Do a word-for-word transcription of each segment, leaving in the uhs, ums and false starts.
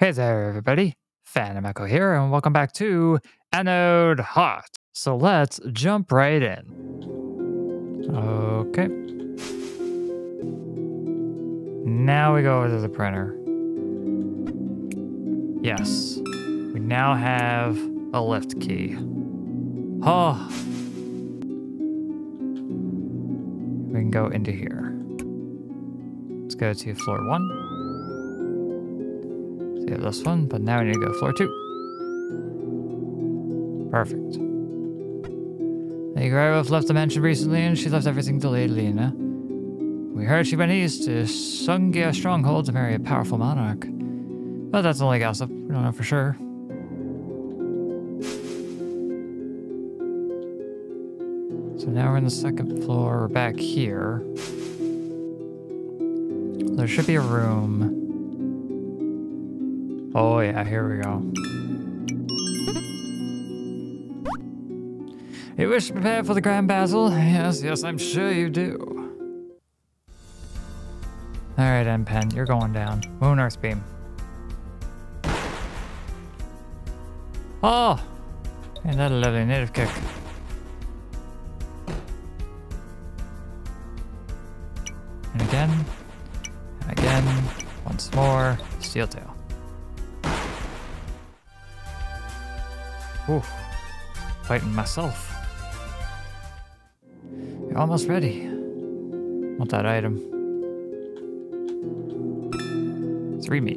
Hey there, everybody. Phantom Echo here, and welcome back to Anode Heart. So let's jump right in. Okay. Now we go over to the printer. Yes. We now have a lift key. Oh. We can go into here. Let's go to floor one. Yeah, this one, but now we need to go to floor two. Perfect. The Greiwolf left the mansion recently, and she left everything to Lady Lena. We heard she went east to Sungia Stronghold to marry a powerful monarch. But that's only gossip. We don't know for sure. So now we're in the second floor. We're back here. There should be a room. Oh yeah, here we go. You wish to prepare for the Grand Basil? Yes, yes, I'm sure you do. Alright, M Pen, you're going down. Moon Earth Beam. Oh! And that lovely native kick. And again. And again. Once more. Steel Tail. Ooh, fighting myself. You're almost ready. Want that item. Three meat.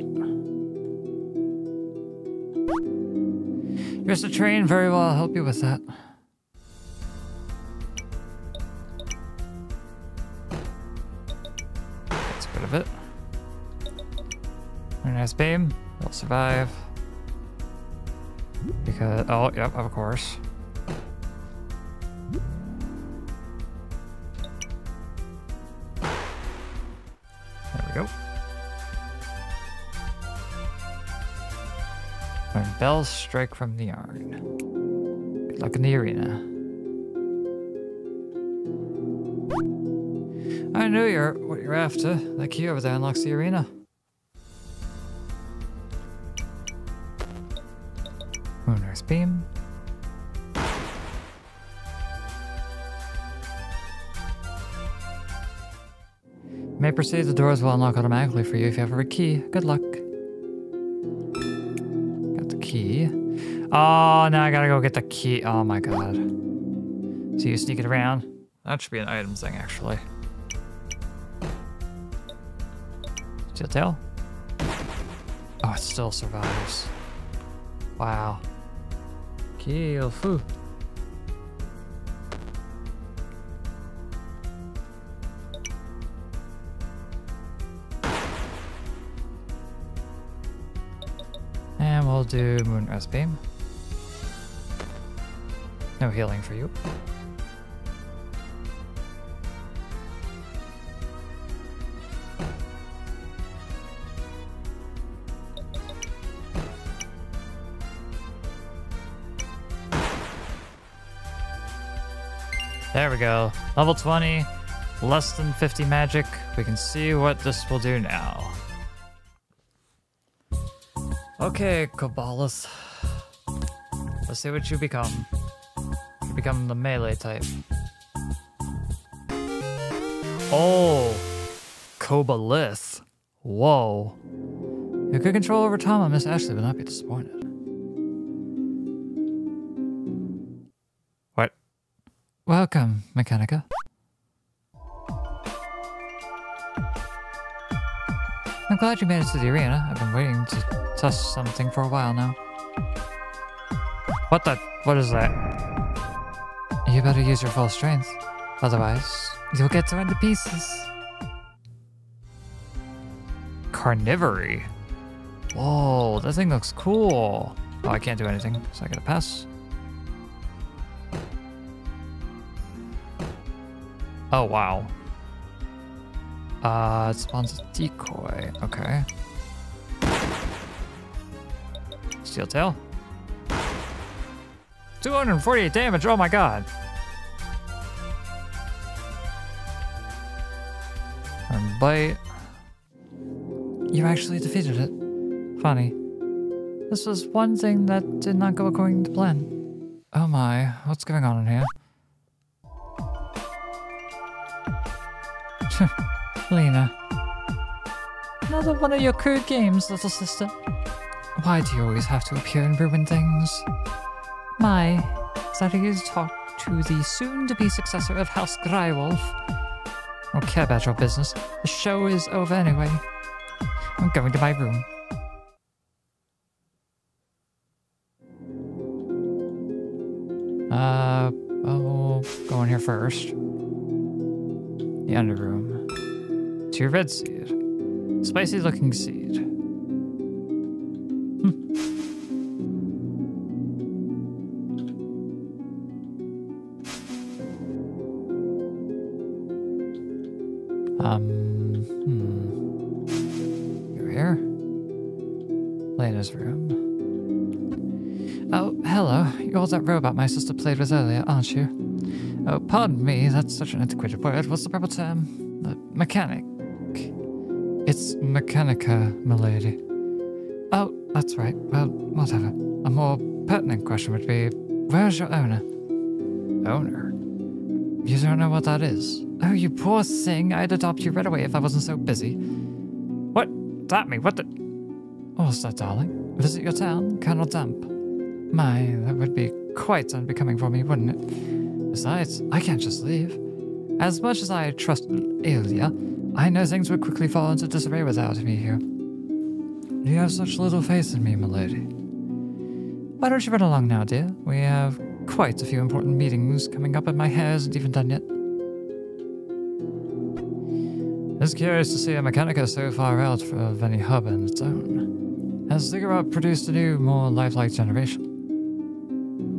You missed the train very well. I'll help you with that. Gets rid of it. Very nice beam. It'll survive. Because, oh, yep, of course. There we go. When bells strike from the yarn. Good luck in the arena. I know you're what you're after. That key over there unlocks the arena. Moonrest Beam. You may proceed, the doors will unlock automatically for you if you have a key. Good luck. Got the key. Oh, now I gotta go get the key. Oh my god. So you sneak it around. That should be an item thing, actually. Steel Tail? Oh, it still survives. Wow. Kill foo. And we'll do Moonrest Beam. No healing for you. There we go. Level twenty, less than fifty magic. We can see what this will do now. Okay, Kobalith. Let's see what you become. You become the melee type. Oh, Kobalith. Whoa. Your good control over Tama, Miss Ashley will not be disappointed. Welcome, Mechanica. I'm glad you made it to the arena. I've been waiting to test something for a while now. What the? What is that? You better use your full strength. Otherwise, you'll get torn to pieces. Carnivory. Whoa, that thing looks cool. Oh, I can't do anything, so I gotta pass. Oh, wow. Uh, it spawns a decoy. Okay. Steel Tail. two hundred forty-eight damage. Oh my god. And bite. You actually defeated it. Funny. This was one thing that did not go according to plan. Oh my, what's going on in here? Lena. Another one of your crude games, little sister. Why do you always have to appear and ruin things? My, is that you talk to the soon-to-be successor of House Greiwolf? I don't care about your business. The show is over anyway. I'm going to my room. Uh, I'll go in here first. The underroom. Two red seed. Spicy looking seed. Hmm. Um, hmm. You're here? Lena's room. Oh, hello. You're that robot my sister played with earlier, aren't you? Oh, pardon me, that's such an antiquated word. What's the proper term? Uh, mechanic. It's Mechanica, milady. Oh, that's right. Well, whatever. A more pertinent question would be, where's your owner? Owner? You don't know what that is. Oh, you poor thing. I'd adopt you right away if I wasn't so busy. What? Stop me. What the? What's that, darling? Visit your town, Colonel Damp. My, that would be quite unbecoming for me, wouldn't it? Besides, I can't just leave. As much as I trust Aelia, I know things would quickly fall into disarray without me here. You have such little faith in me, milady. Why don't you run along now, dear? We have quite a few important meetings coming up and my hair isn't even done yet. It's curious to see a Mechanica so far out of any hub in its own. Has Ziggurat produced a new, more lifelike generation?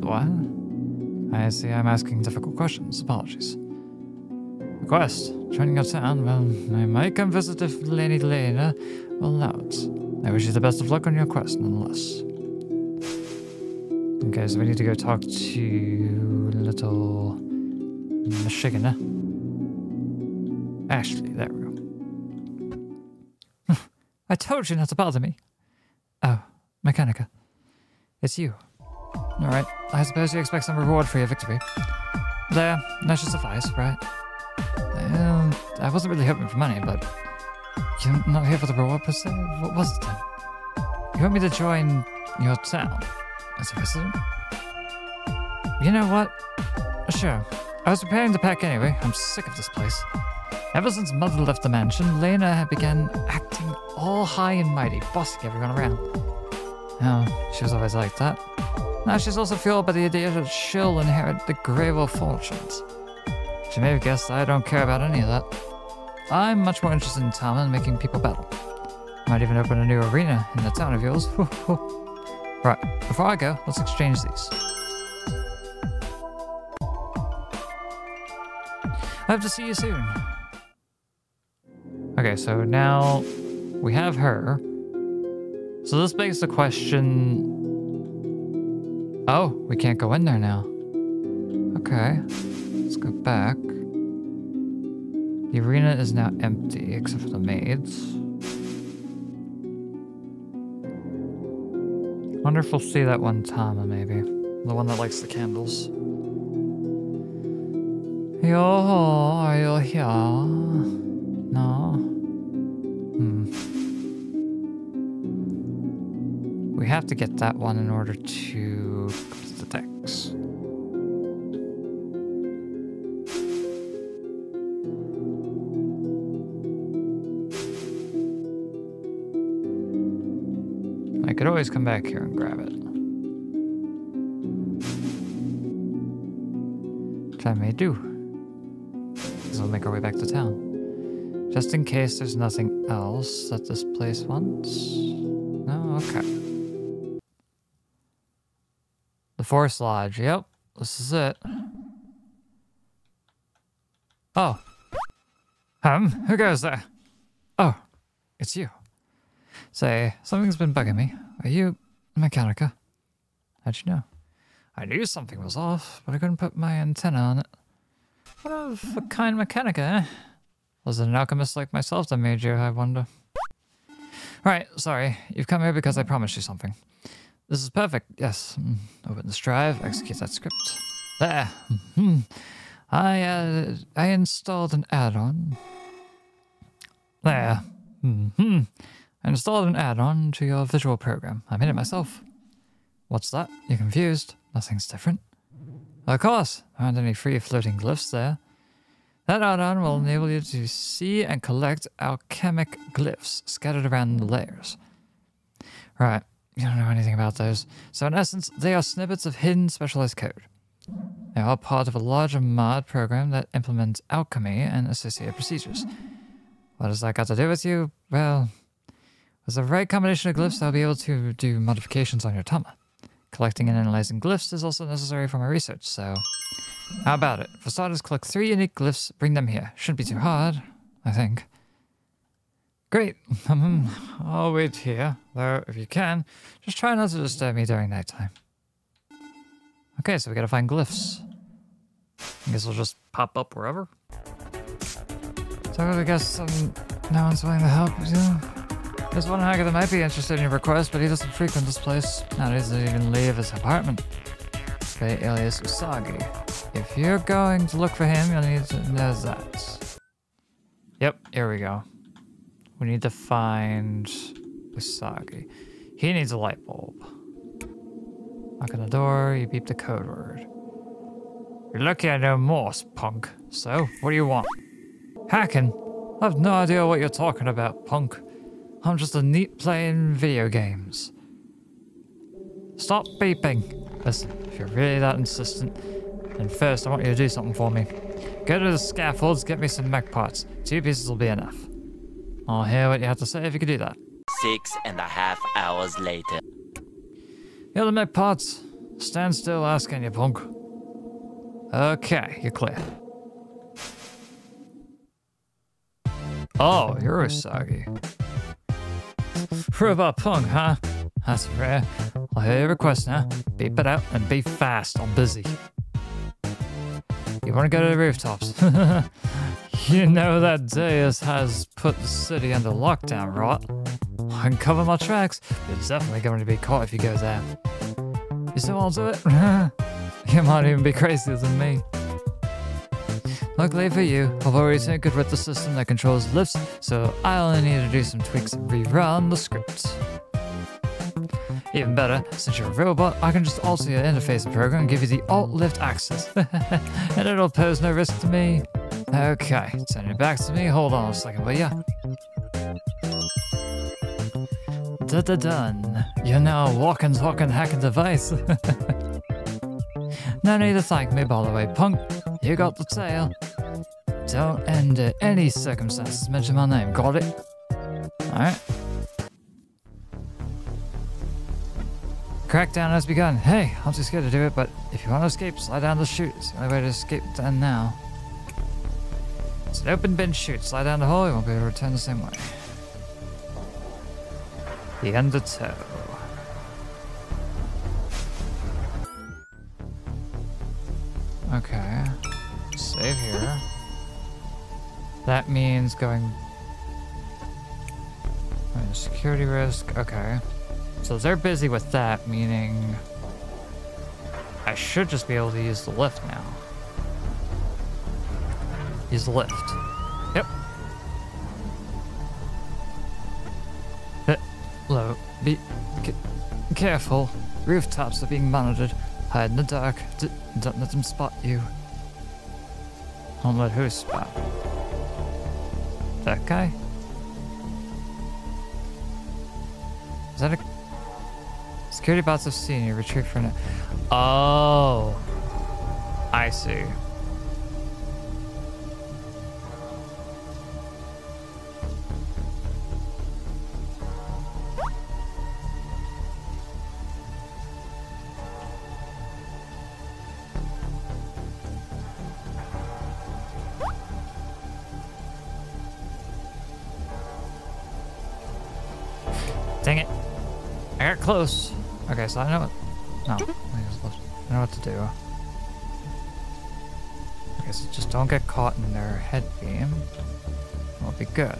What? I see I'm asking difficult questions. Apologies. Request. Joining your town, well, I might come visit if Lady Lena will allow it. I wish you the best of luck on your quest, nonetheless. Okay, so we need to go talk to little Michigana. Ashley, that room. I told you not to bother me. Oh, Mechanica. It's you. Alright, I suppose you expect some reward for your victory. There, that should suffice, right? And I wasn't really hoping for money, but you're not here for the reward per se? What was it then? You want me to join your town as a resident? You know what? Sure. I was preparing to pack anyway. I'm sick of this place. Ever since Mother left the mansion, Lena began acting all high and mighty, bossing everyone around. Oh, she was always like that. Now she's also fueled by the idea that she'll inherit the Gravel Fortunes. You may have guessed I don't care about any of that. I'm much more interested in Tama and making people battle. Might even open a new arena in the town of yours. Right, before I go, let's exchange these. I hope to see you soon. Okay, so now we have her. So this begs the question... Oh, we can't go in there now. Okay. Let's go back. The arena is now empty, except for the maids. Wonder if we'll see that one Tama, maybe. The one that likes the candles. Yo, are you here? No? Hmm. We have to get that one in order to complete the decks. Could always come back here and grab it. Which I may do. Because we'll make our way back to town. Just in case there's nothing else that this place wants. No? Okay. The Forest Lodge. Yep. This is it. Oh. Um, who goes there? Oh. It's you. Say, something's been bugging me. Are you Mechanica? How'd you know? I knew something was off, but I couldn't put my antenna on it. What of a kind Mechanica, eh? Was it an alchemist like myself that made you, I wonder? Right, sorry. You've come here because I promised you something. This is perfect, yes. Open this drive, execute that script. There. I added, I installed an add-on. There. I installed an add-on to your visual program. I made it myself. What's that? You're confused. Nothing's different. Of course, there aren't any free floating glyphs there. That add-on will enable you to see and collect alchemic glyphs scattered around the layers. Right, you don't know anything about those. So in essence, they are snippets of hidden specialized code. They are part of a larger mod program that implements alchemy and associated procedures. What has that got to do with you? Well, with the right combination of glyphs, I'll be able to do modifications on your Tama. Collecting and analyzing glyphs is also necessary for my research, so... How about it? For starters, collect three unique glyphs, bring them here. Shouldn't be too hard, I think. Great. I'll wait here, though if you can, just try not to disturb me during nighttime. Okay, so we gotta find glyphs. I guess they'll just pop up wherever. So I guess um, no one's willing to help, you know? There's one hacker that might be interested in your request, but he doesn't frequent this place. Nowadays, he doesn't even leave his apartment. Okay, alias Usagi. If you're going to look for him, you'll need to know that. Yep, here we go. We need to find Usagi. He needs a light bulb. Knock on the door, you beep the code word. You're lucky I know Morse, punk. So, what do you want? Hacking? I have no idea what you're talking about, punk. I'm just a neat playing video games. Stop beeping. Listen, if you're really that insistent, then first I want you to do something for me. Go to the scaffolds, get me some mech parts. Two pieces will be enough. I'll hear what you have to say if you could do that. Six and a half hours later. You're the mech parts. Stand still asking you, punk. Okay, you're clear. Oh, you're Usagi. Robot punk, huh? That's rare. I'll hear your request now. Beep it out and be fast. I'm busy. You want to go to the rooftops? You know that Deus has put the city under lockdown, right? I can cover my tracks. You're definitely going to be caught if you go there. You still want to do it? You might even be crazier than me. Luckily for you, I've already tinkered with the system that controls lifts, so I only need to do some tweaks and rerun the script. Even better, since you're a robot, I can just alter your interface program and give you the alt-lift access. And it'll pose no risk to me. Okay, send it back to me. Hold on a second, will ya? Da-da-done. You're now a walking, talking, hacking device. No need to thank me, by the way, punk. You got the tail. Don't under any circumstances mention my name, got it? Alright. Crackdown has begun. Hey, I'm too scared to do it, but if you want to escape, slide down the chute. It's the only way to escape down now. It's an open bin chute. Slide down the hole, you won't be able to return the same way. The undertow. Okay. Save here. That means going... security risk. Okay. So they're busy with that, meaning I should just be able to use the lift now. Use the lift. Yep. Hello. Be careful. Rooftops are being monitored. Hide in the dark. D don't let them spot you. Don't let who spot? That guy? Is that a... Security bots have seen you. Retreat for now. Oh, I see. Dang it! I got close. Okay, so I know what... No, I know what to do. I guess just don't get caught in their head beam. That'll be good.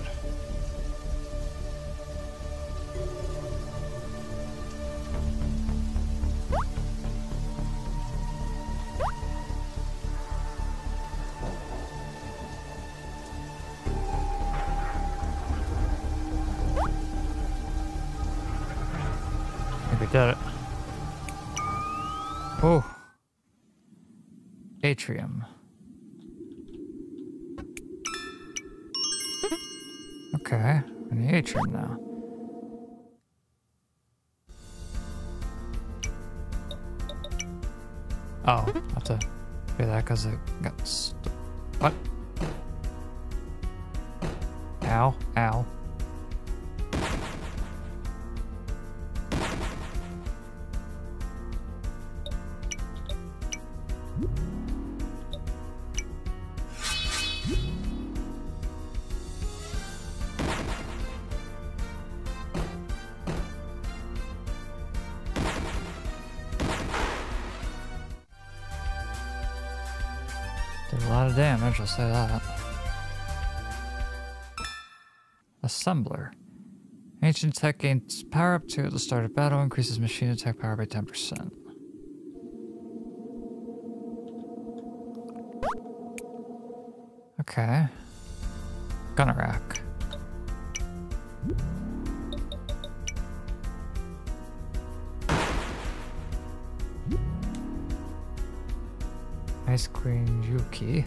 think we got it. Oh. Atrium. Okay, we're in the atrium now. Oh, I have to do that because it got stuck. What? Ow, ow. I'll say that. Assembler. Ancient tech gains power up two at the start of battle, increases machine attack power by ten percent. Okay. Gunner rack. Ice Queen Yuki.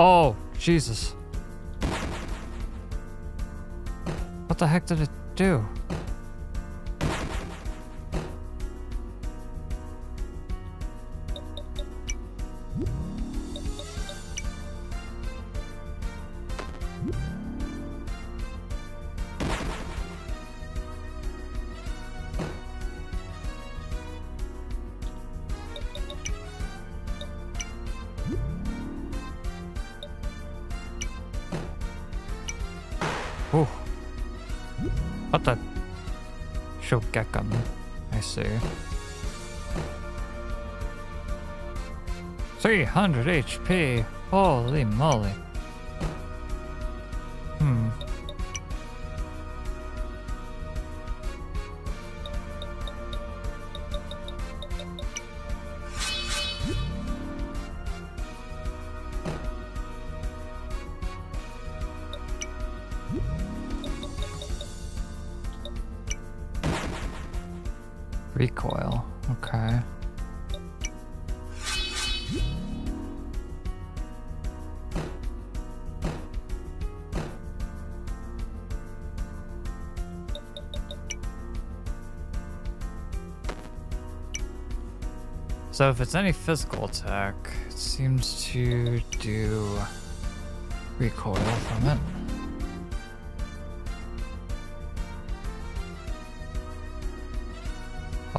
Oh, Jesus. What the heck did it do? Shogakum, I see. three hundred H P, holy moly. Hmm. Recoil, okay. So if it's any physical attack, it seems to do recoil from it.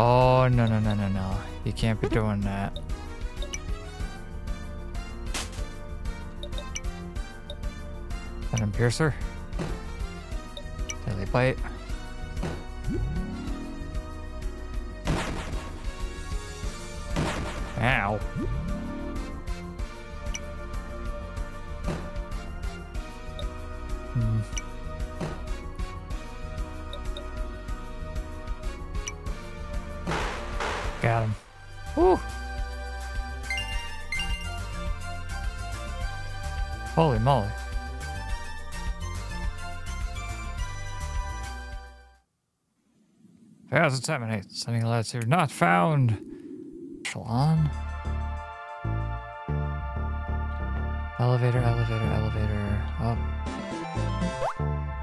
Oh, no, no, no, no, no. You can't be doing that. Venom Piercer. Deadly Bite. Ow. Hmm. Got him. Woo! Holy moly. two thousand seven eight. Sending latitude not found. Echelon. Elevator, elevator, elevator. Oh.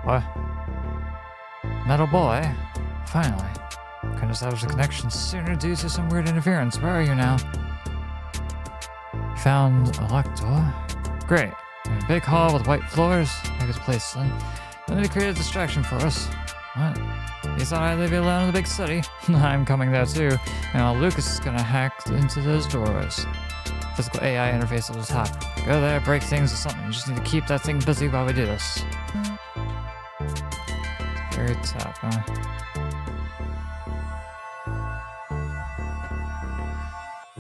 What? Metal boy. Finally. Couldn't establish a connection sooner due to some weird interference. Where are you now? Found Elector. Great. A big hall with white floors. I could place them. Then they created a distraction for us. What? You thought I'd leave you alone in the big city? I'm coming there too. Now Lucas is gonna hack into those doors. Physical A I interface at the top. Go there, break things or something. You just need to keep that thing busy while we do this. Very top, huh?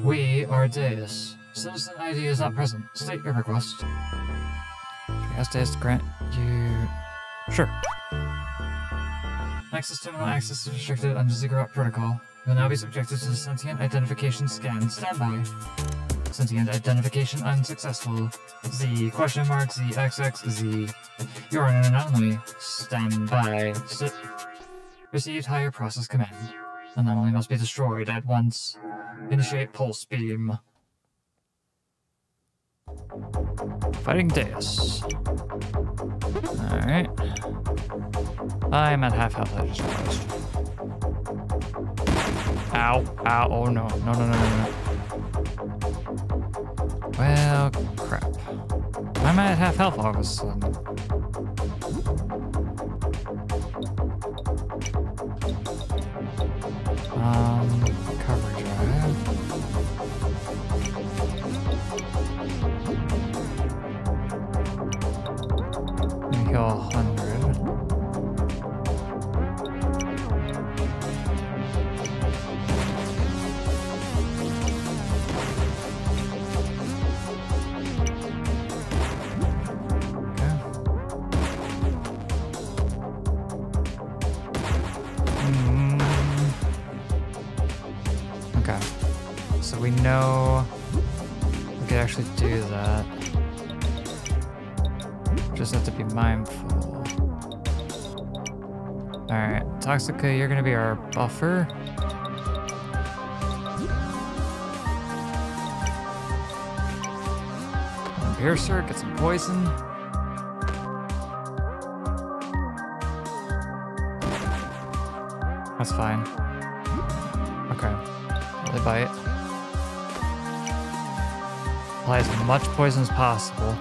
We are Deus. Citizen I D is not present. State your request. Ask Deus to grant you... Sure. Nexus terminal access is restricted under Ziggurat protocol. You will now be subjected to the sentient identification scan. Standby. Sentient identification unsuccessful. Z question mark Z X X Z. You are an anomaly. Standby. Sit. Received higher process command. Anomaly must be destroyed at once. Initiate pulse beam. Fighting Deus. Alright. I'm at half health, I just realized. Ow, ow, oh no, no, no, no, no, no. Well, crap. I'm at half health all of a sudden. Um, cover drive. Let me heal a hundred. We know we could actually do that. Just have to be mindful. Alright, Toxica, you're gonna be our buffer. Piercer, get some poison. That's fine. Okay, they bite. Apply as much poison as possible.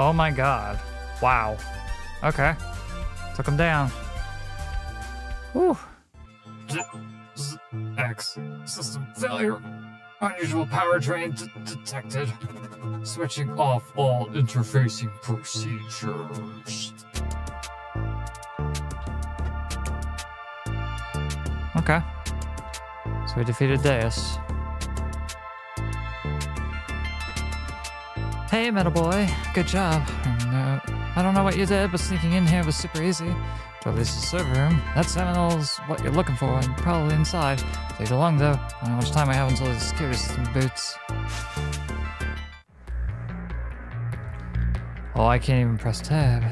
Oh my god. Wow. Okay. Took him down. Whew. Z X. System failure. Unusual powertrain detected. Switching off all interfacing procedures. Okay. So we defeated Deus. Hey, Metal Boy, good job. And, uh, I don't know what you did, but sneaking in here was super easy. To at least the server room. That Sentinel's what you're looking for, and probably inside. Take along though. I don't know how much time I have until the security system boots. Oh, I can't even press tab.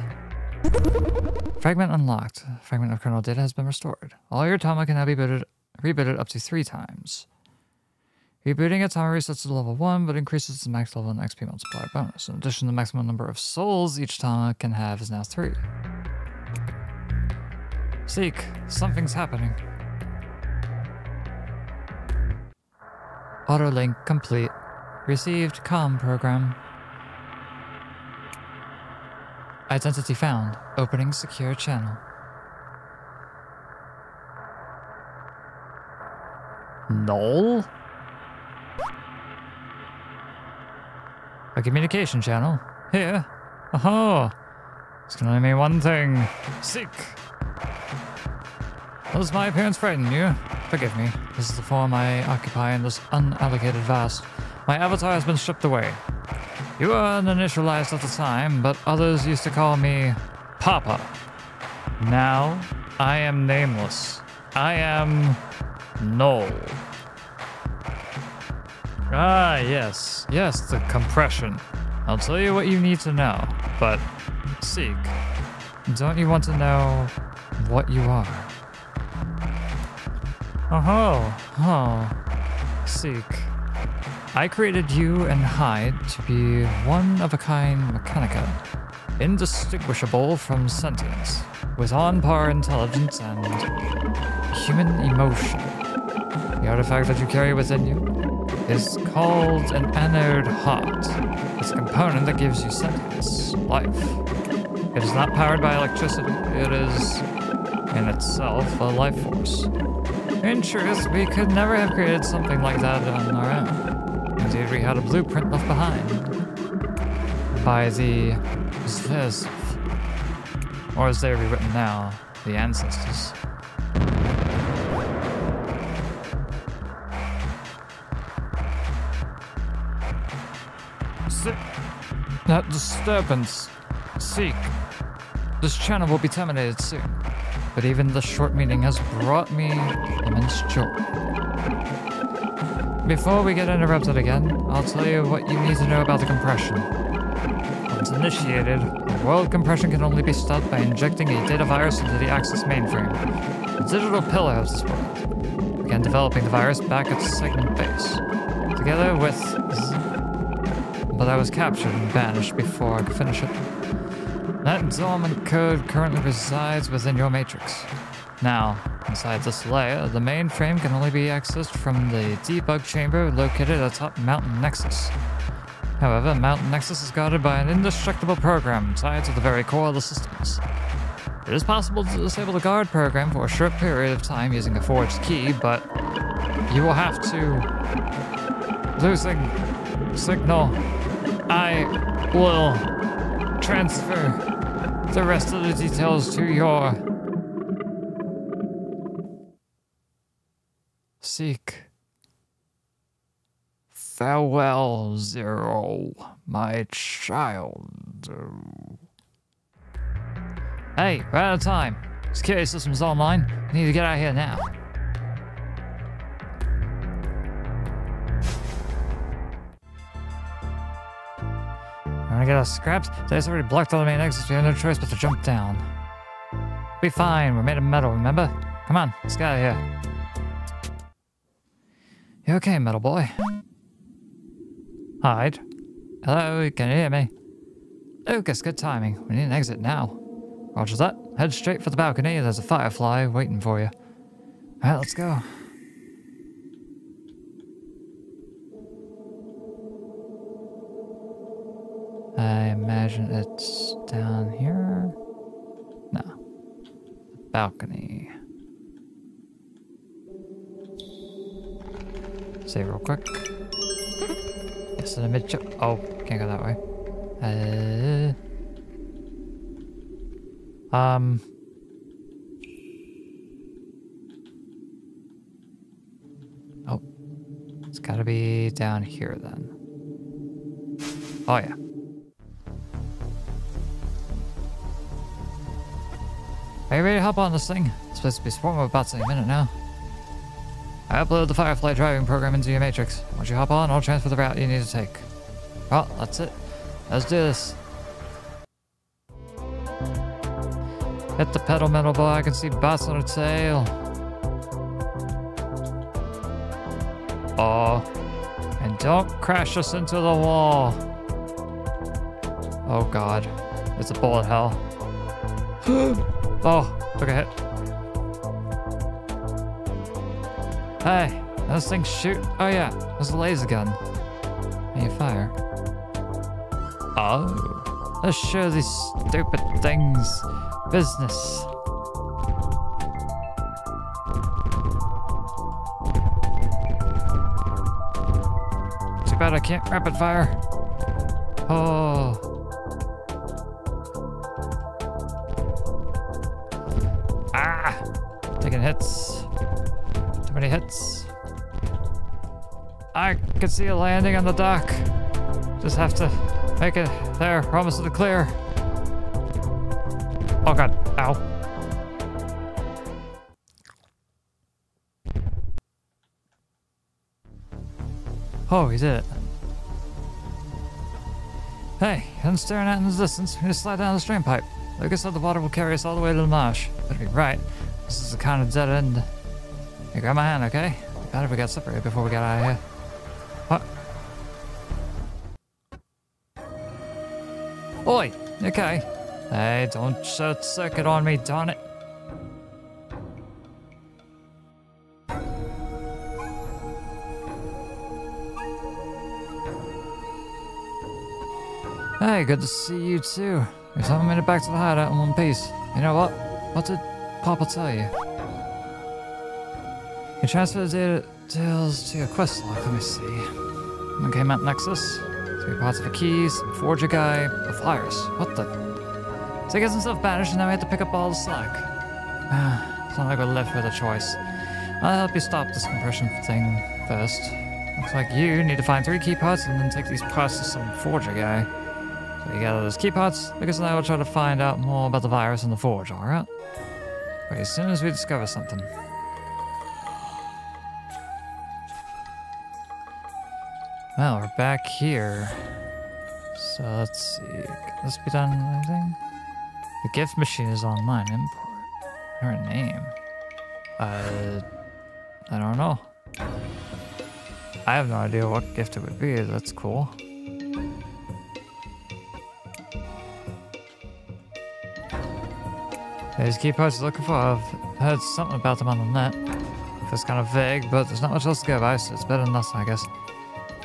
Fragment unlocked. Fragment of kernel data has been restored. All your Tama can now be booted, rebooted up to three times. Rebooting a Tama resets to level one, but increases the max level and X P multiplier bonus. In addition, the maximum number of souls each Tama can have is now three. Zeke, something's happening. Autolink complete. Received comm program. Identity found. Opening secure channel. Null? A communication channel. Here. Aha! It's gonna mean one thing. Sick! Does my appearance frighten you? Forgive me. This is the form I occupy in this unallocated vast. My avatar has been stripped away. You were uninitialized at the time, but others used to call me Papa. Now, I am nameless. I am... Null. Ah, yes. Yes, the compression. I'll tell you what you need to know, but... Zeke, don't you want to know what you are? Oh, oh, Zeke. I created you and Hyde to be one-of-a-kind Mechanica, indistinguishable from sentience, with on-par intelligence and human emotion. The artifact that you carry within you is called an Anode Heart. It's a component that gives you sentience, life. It is not powered by electricity. It is, in itself, a life force. In truth, we could never have created something like that on our own. Indeed, we had a blueprint left behind by the Zvezv, or as they are rewritten now, the ancestors. Sick. That disturbance. Seek. This channel will be terminated soon. But even the short meeting has brought me immense joy. Before we get interrupted again, I'll tell you what you need to know about the compression. Once initiated, the world compression can only be stopped by injecting a data virus into the Axis mainframe, the digital pillar of this world. Began developing the virus back at segment base, together with... But I was captured and banished before I could finish it. That dormant code currently resides within your matrix. Now, inside this layer, the mainframe can only be accessed from the debug chamber located atop Mountain Nexus. However, Mountain Nexus is guarded by an indestructible program tied to the very core of the systems. It is possible to disable the guard program for a short period of time using a forged key, but you will have to... Losing signal, I will transfer the rest of the details to your... Seek. Farewell, Zero, my child. Hey, we're out of time. Security system's online. We need to get out of here now. When I get us scrapped, today's already blocked all the main exits. We have no choice but to jump down. Be fine. We're made of metal, remember? Come on, let's get out of here. You okay, metal boy? Hide. Hello, can you hear me? Lucas, good timing. We need an exit now. Roger that. Head straight for the balcony. There's a Firefly waiting for you. Alright, let's go. I imagine it's down here. No. Balcony. Save real quick. Yes, in the mid-chip. Oh, can't go that way. Uh, um. Oh. It's gotta be down here then. Oh, yeah. Are you ready to hop on this thing? It's supposed to be swarming about any minute now. I uploaded the Firefly driving program into your matrix. Once you hop on, I'll transfer the route you need to take. Well, that's it. Let's do this. Hit the pedal, metal boy. I can see bots on her tail. Oh. And don't crash us into the wall. Oh, God. It's a bullet hell. Oh, took a hit. Hey, those things shoot. Oh yeah, there's a laser gun. And you fire. Oh, let's show these stupid things business. Too bad I can't rapid fire. Oh. Ah, taking hits. Too many hits. I could see a landing on the dock. Just have to make it there. We're almost in the clear. Oh god. Ow. Oh, he did it. Hey, I'm staring out in the distance. We just slide down the stream pipe. Lucas said the water will carry us all the way to the marsh. Better be right. This is the kind of dead end. Hey, grab my hand, okay? God, if we got separated before we got out of here. What? Oi! Okay. Hey, don't short circuit on me, darn it. Hey, good to see you too. We haven't made it back to the hideout in one piece. You know what? What did Papa tell you? You transferred the data details to your quest log. Let me see. Okay, Mount Nexus. Three parts of a key, some forger guy, a flyers. What the? So he gets himself banished and now we have to pick up all the slack. Ah, it's not like we're left with a choice. I'll help you stop this compression thing first. Looks like you need to find three key parts and then take these parts to some forger guy. You gather those key parts, because I will try to find out more about the virus in the forge, alright? Wait, as soon as we discover something. Well, we're back here. So let's see. Can this be done in anything? The gift machine is online. Import. Her name. Uh. I don't know. I have no idea what gift it would be. That's cool. These key parts you're looking for, I've heard something about them on the net. It's kind of vague, but there's not much else to go by, so it's better than nothing, I guess.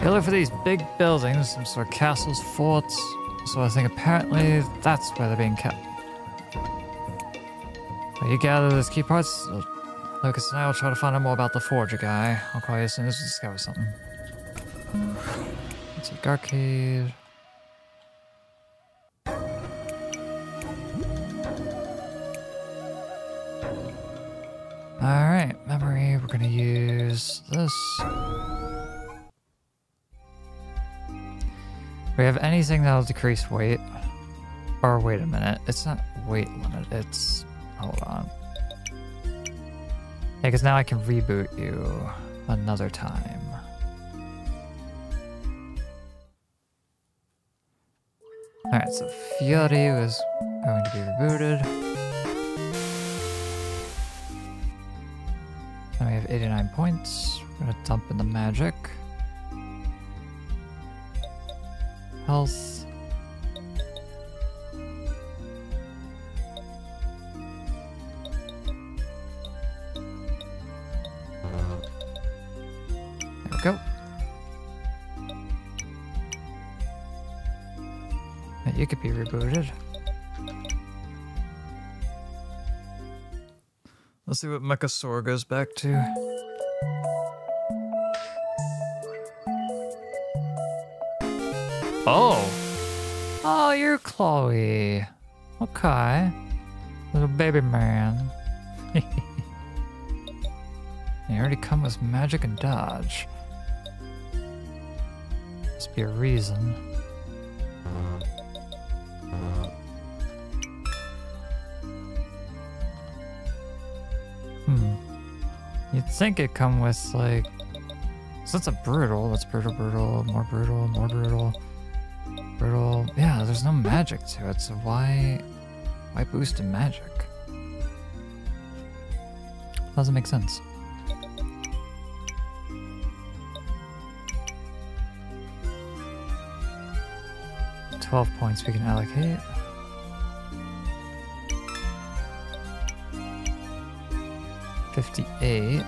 You look for these big buildings, some sort of castles, forts, so I think apparently that's where they're being kept. But you gather those key parts, Lucas and I will try to find out more about the forger guy. I'll call you as soon as we discover something. Let's see, Garcade. Alright, memory, we're gonna use this. Do we have anything that'll decrease weight? Or wait a minute, it's not weight limit, it's... hold on. Yeah, because now I can reboot you another time. Alright, so Fury was going to be rebooted. Now we have eighty-nine points. We're gonna dump in the magic. Health. There we go. Now you could be rebooted. Let's see what Mechasaur goes back to. Oh! Oh, you're Chloe. Okay. Little baby man. You already come with magic and dodge. Must be a reason. Think it come with like, so that's a brutal, that's brutal, brutal, more brutal, more brutal, brutal. Yeah, there's no magic to it, so why, why boost in magic? Doesn't make sense. Twelve points we can allocate. Fifty-eight.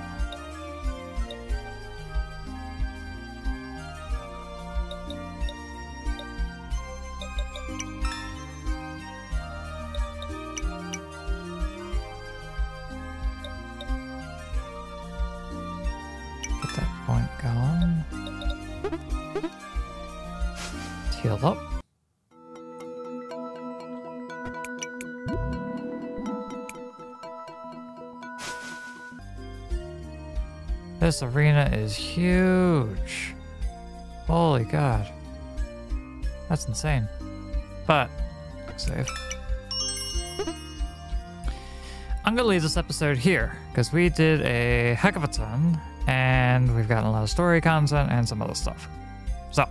Heal up. This arena is huge. Holy god. That's insane. But, save. I'm gonna leave this episode here, because we did a heck of a ton, and we've gotten a lot of story content and some other stuff. So,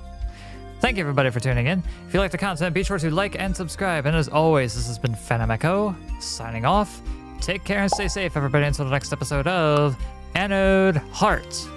thank you everybody for tuning in. If you like the content, be sure to like and subscribe, and as always, this has been Phantom Echo, signing off. Take care and stay safe everybody until the next episode of Anode Heart.